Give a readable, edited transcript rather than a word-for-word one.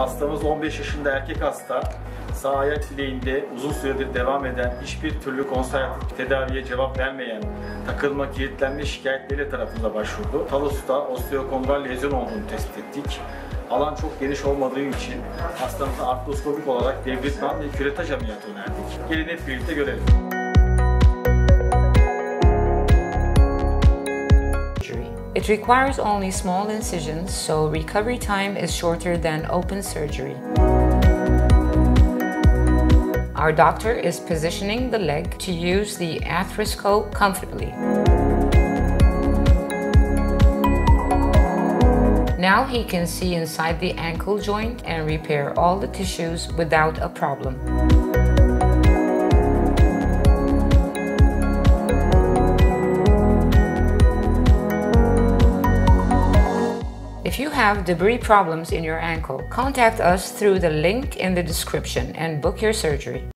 Hastamız 15 yaşında erkek hasta. Sağ ayak bileğinde uzun süredir devam eden, hiçbir türlü konservatif tedaviye cevap vermeyen takılma, kilitlenme şikayetleri tarafında başvurdu. Talus'ta osteokondral lezyon olduğunu tespit ettik. Alan çok geniş olmadığı için hastamıza artroskopik olarak devritman ve küretaj ameliyatı önerdik. Gelin hep birlikte görelim. It requires only small incisions, so recovery time is shorter than open surgery. Our doctor is positioning the leg to use the arthroscope comfortably. Now he can see inside the ankle joint and repair all the tissues without a problem. If you have debris problems in your ankle, contact us through the link in the description and book your surgery.